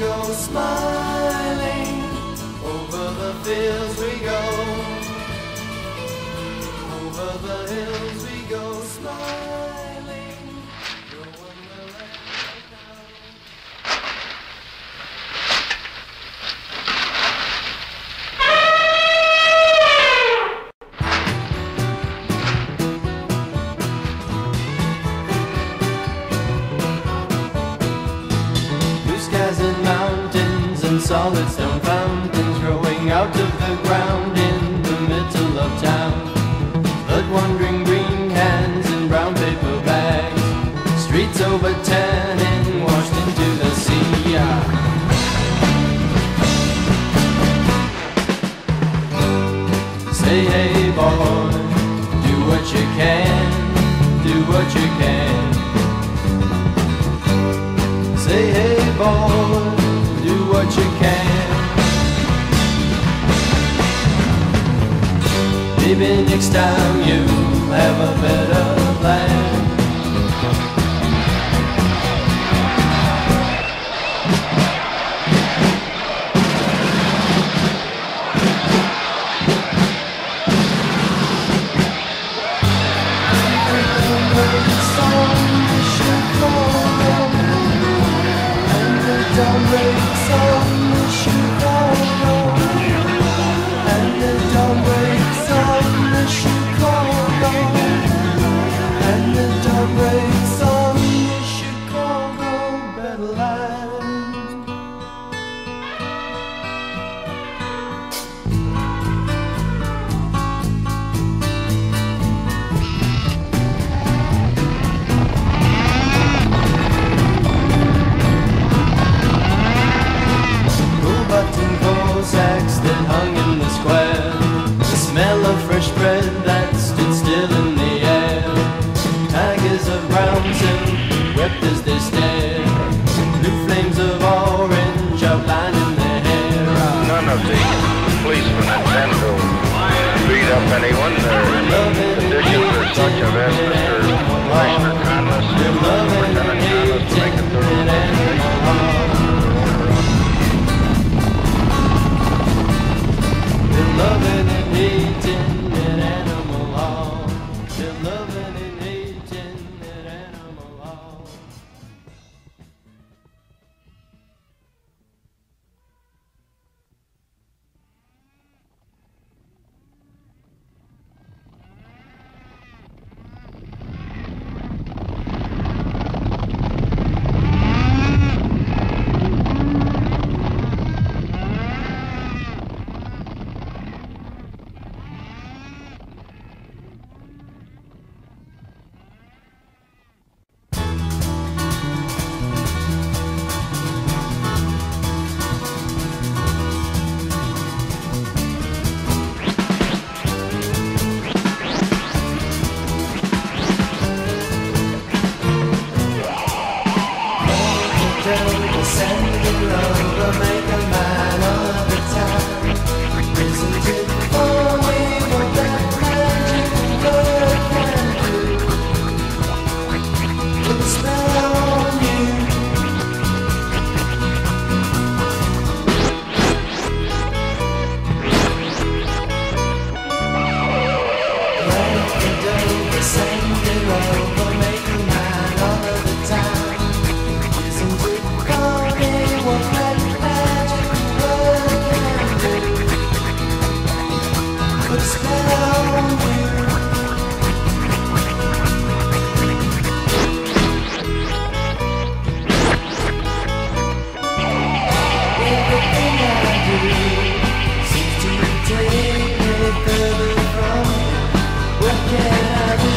go smiling, over the fields we go, over the hills we go smiling. No one will ever know. Blue skies and mountains and solid stone fountains growing out of the ground in the middle of town. Wandering green hands in brown paper bags, streets overturning, washed into the sea. Say hey boy, do what you can, do what you can. Say hey boy, do what you can. Maybe next time you have a better plan. What can I do?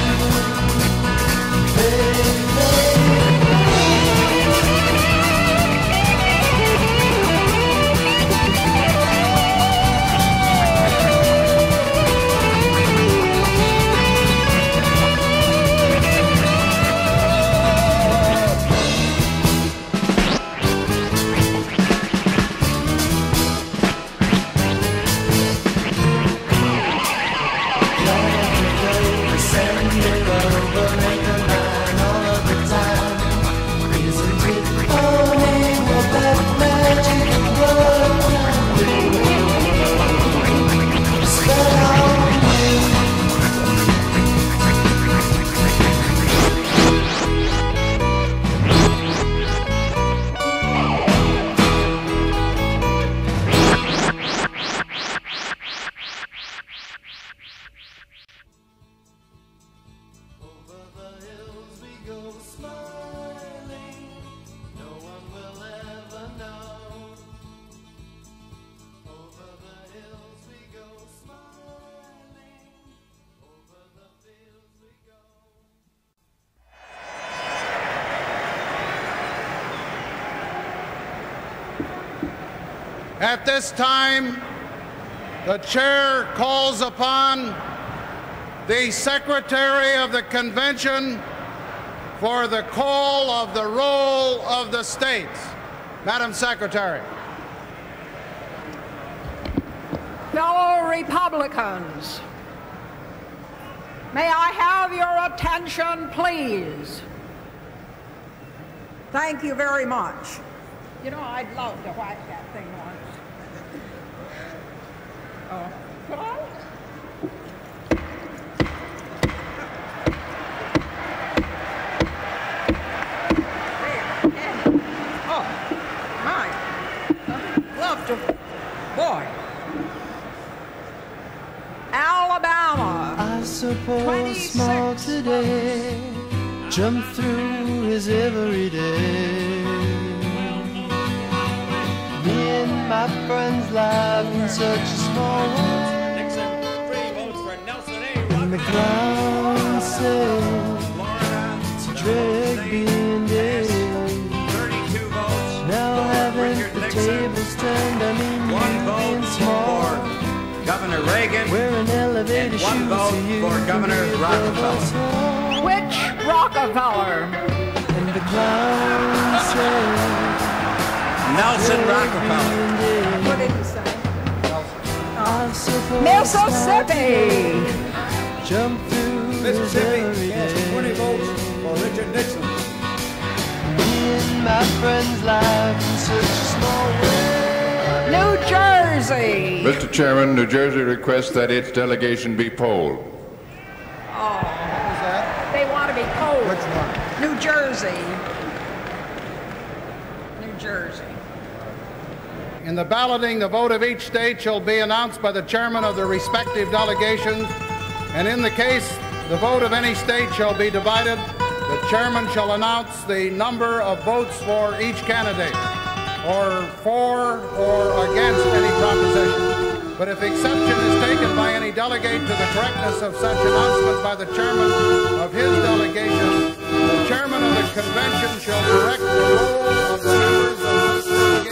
At this time, the chair calls upon the Secretary of the Convention for the call of the roll of the states. Madam Secretary. Fellow Republicans, may I have your attention, please? Thank you very much. You know, I'd love to wipe that thing once. Oh, could I? Boy. Alabama. I suppose small today jump through is every day. Me and my friends live in such a small way. Nixon, 3 votes for Nelson Rockefeller. And the clown says, Drag being dead. 32 votes. Now haven't the tables turned. I mean, 1 vote for Governor Reagan and 1 vote for Governor Rockefeller. Which Rockefeller? And the clown says, Nelson Rockefeller. What did he say? Mississippi. Jump through Mississippi. Yes, 20 votes for Richard Nixon. Me and my friends live in such a small way. New Jersey. Mr. Chairman, New Jersey requests that its delegation be polled. Oh, what was that? They want to be polled. Which one? New Jersey. New Jersey. In the balloting, the vote of each state shall be announced by the chairman of the respective delegations, and in the case the vote of any state shall be divided, the chairman shall announce the number of votes for each candidate, or for or against any proposition. But if exception is taken by any delegate to the correctness of such announcement by the chairman of his delegation, the chairman of the convention shall direct the roll of the members of the delegation.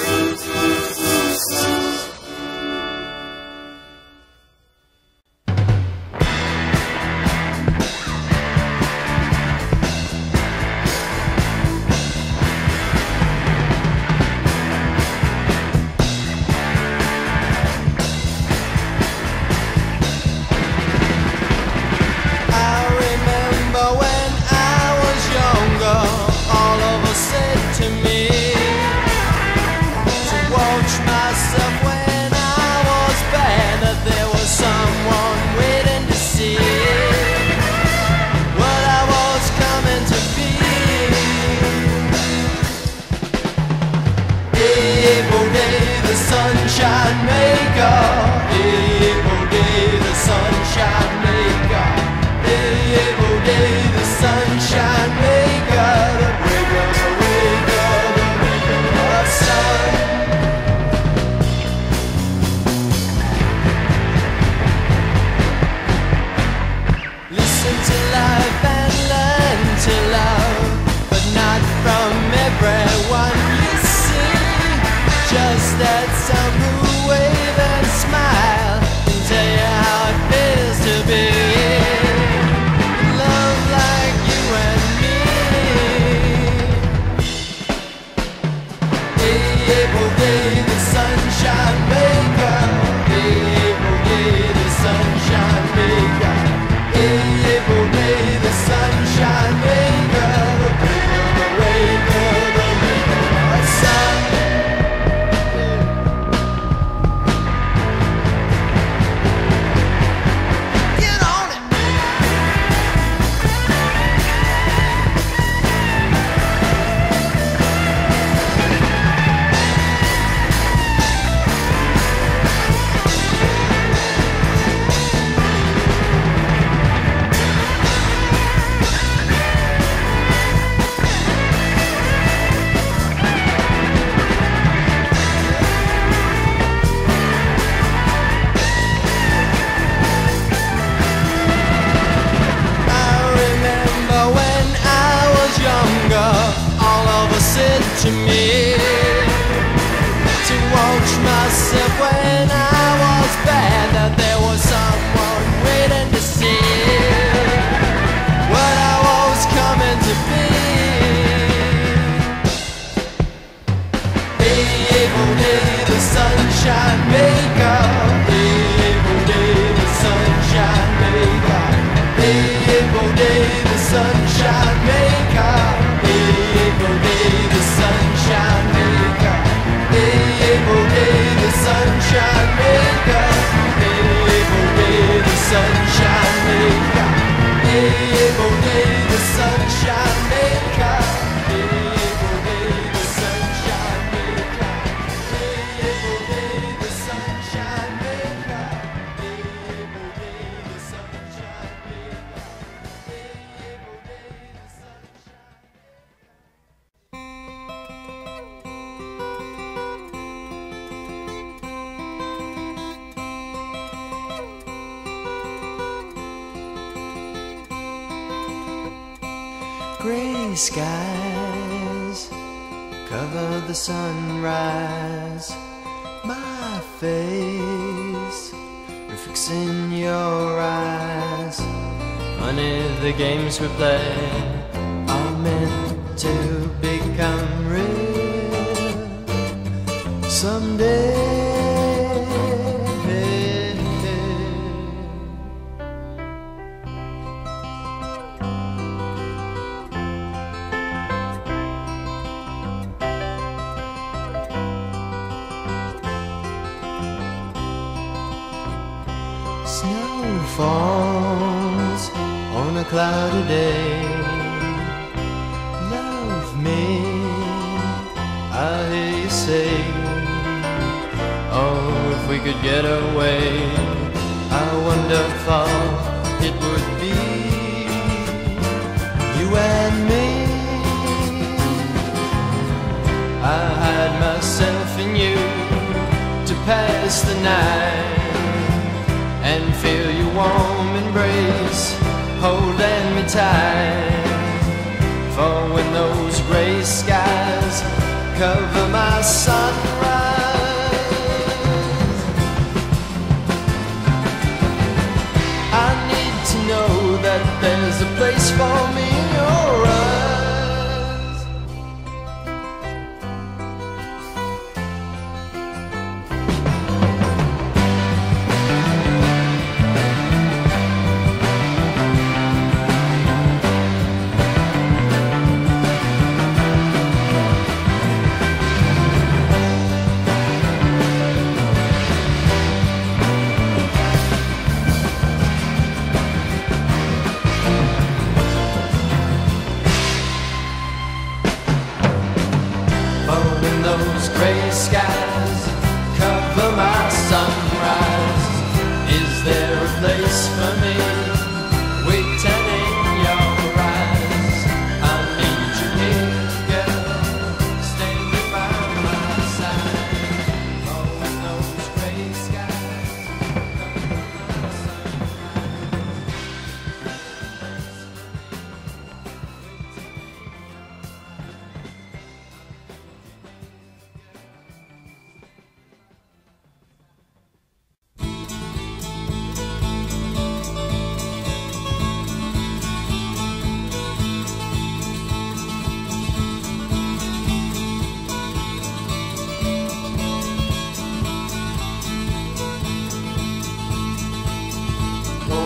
To me, to watched myself when I was bad, that there was someone waiting to see what I was coming to be. Evil day, the sunshine maker. Evil day, the sunshine maker. Evil day, the sunshine maker. Evil day, the sunshine maker. Evil day, the sunshine maker. Evil day, the sunshine maker. Evil day, the sunshine maker. Gray skies cover the sunrise. My face reflects in your eyes. Funny, the games we play are meant to become real someday. Falls on a cloudy day. Love me, I hear you say. Oh, if we could get away, how wonderful it would be. You and me, I hide myself in you to pass the night and feel your warm embrace holding me tight. For when those gray skies cover my sunrise, I need to know that there's a place for me in your eyes.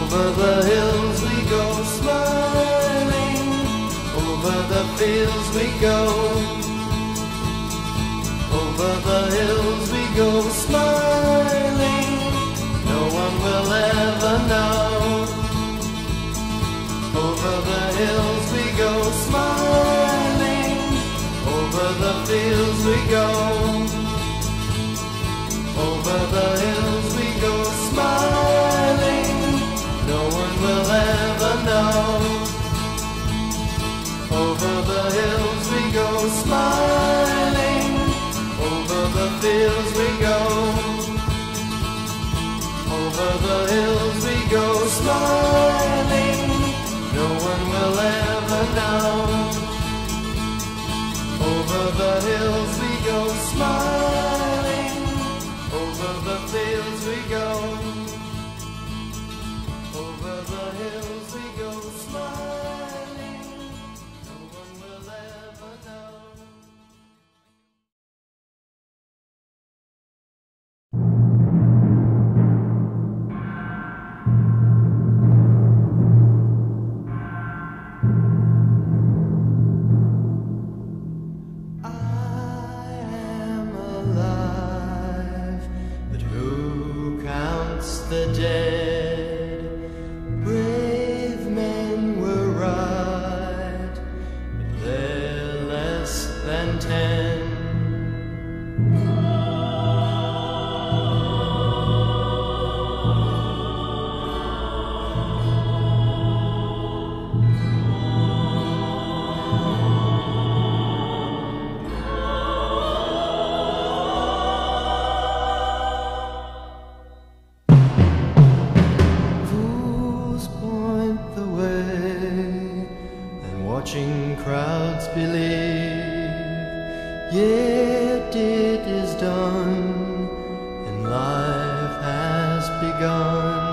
Over the hills we go smiling. crowds believe, yet it is done, and life has begun.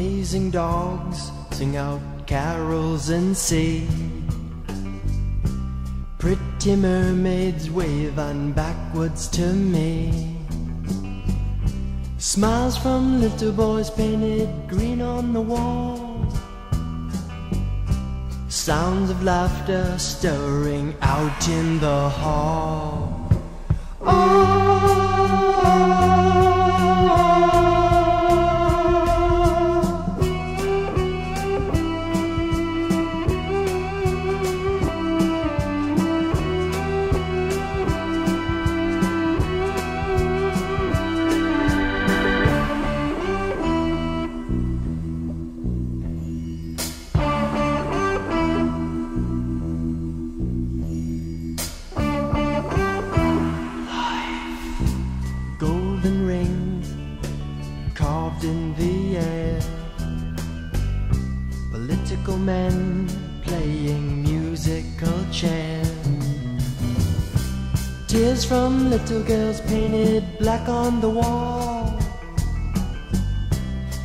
Amazing dogs sing out carols and say, pretty mermaids wave on backwards to me. Smiles from little boys painted green on the wall, sounds of laughter stirring out in the hall. Oh, men playing musical chairs, tears from little girls painted black on the wall,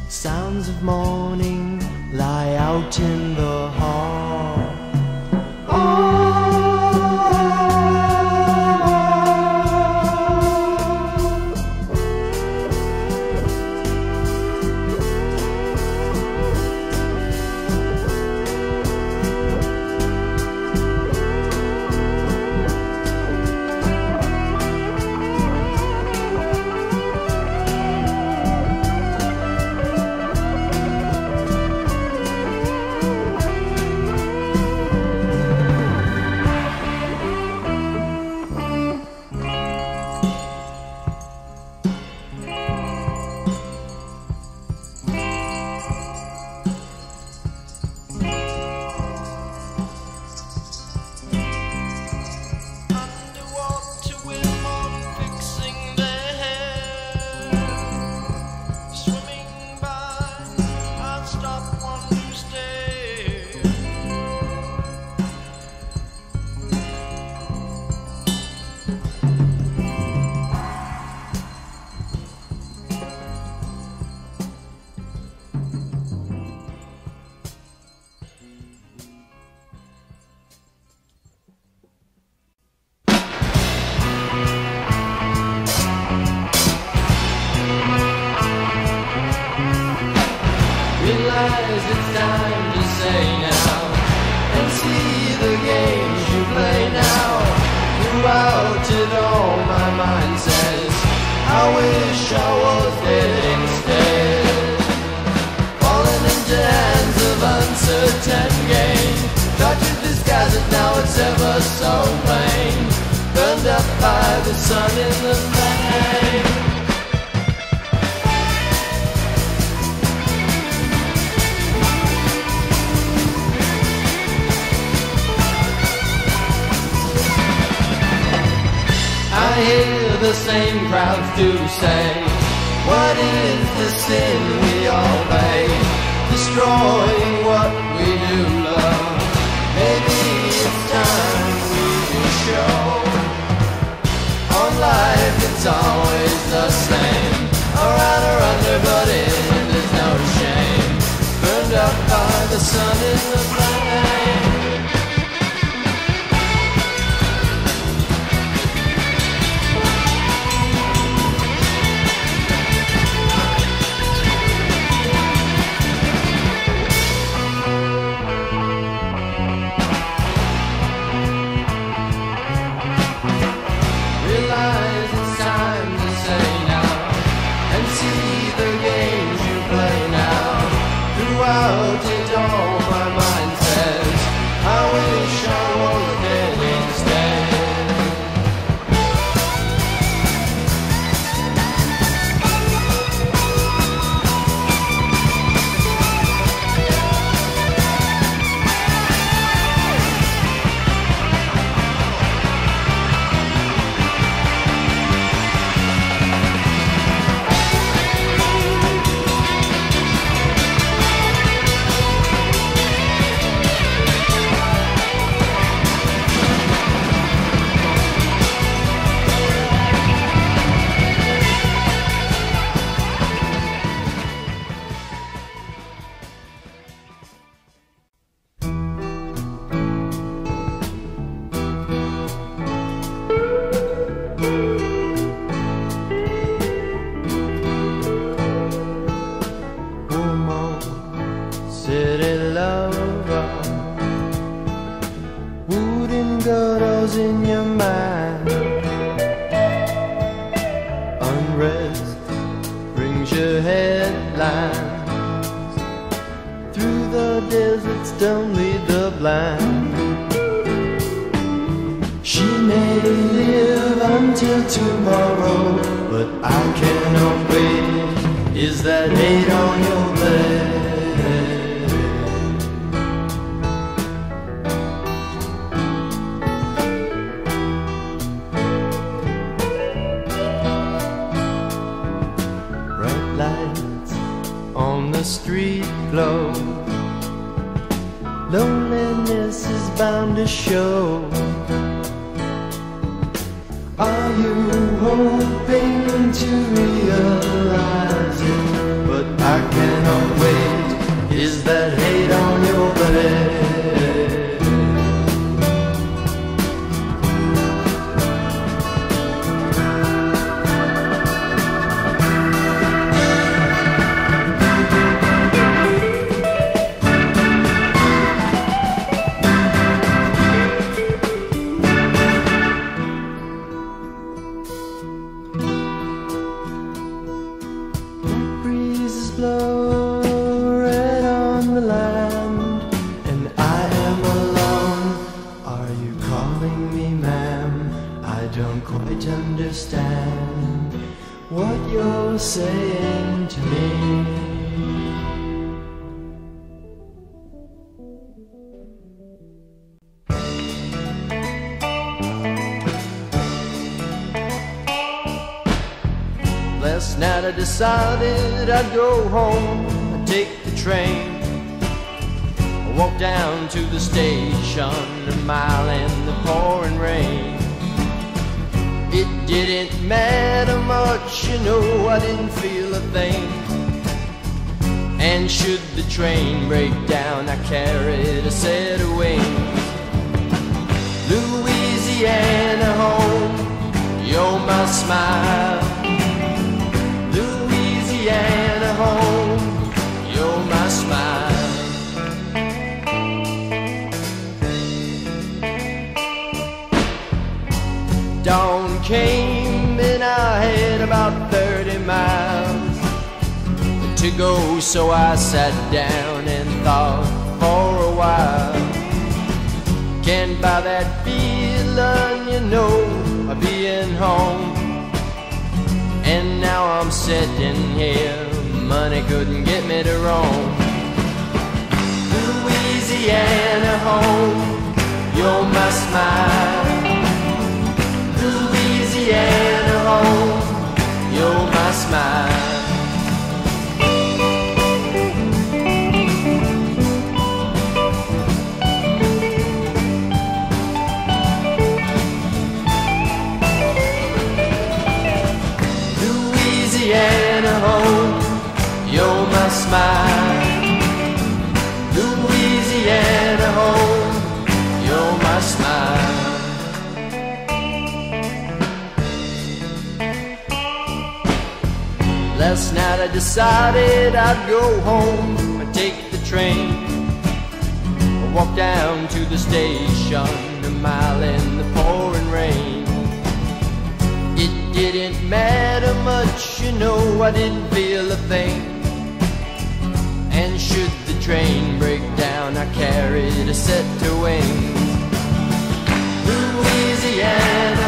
sounds of mourning lie out in the hall. Oh, realize it's time to say now, and see the games you play now. Throughout it all, my mind says, I wish I was dead instead. Falling into hands of uncertain gain, tried to disguise it, now it's ever so plain, burned up by the sun in the flame. I hear the same crowds do say, what is the sin we all pay? Destroying what we do love. Maybe it's time we do show. On life it's always the same, around or under, but there's no shame, burned up by the sun in the flame. Decided I'd go home, I'd take the train, I walked down to the station, a mile in the pouring rain. It didn't matter much, you know, I didn't feel a thing. And should the train break down, I carried a set of wings. Louisiana home, you're my smile. Louisiana home, you're my smile. to go, so I sat down and thought for a while. Can't buy that feeling, you know, of being home. And now I'm sitting here, money couldn't get me to Rome. Louisiana home, you're my smile. Louisiana home, you're my smile. Louisiana home, you're my smile. Louisiana home, you're my smile. Last night I decided I'd go home and take the train. I walked down to the station, a mile in the pouring rain. Didn't matter much, you know, I didn't feel a thing. And should the train break down, I carried a set of wings. Louisiana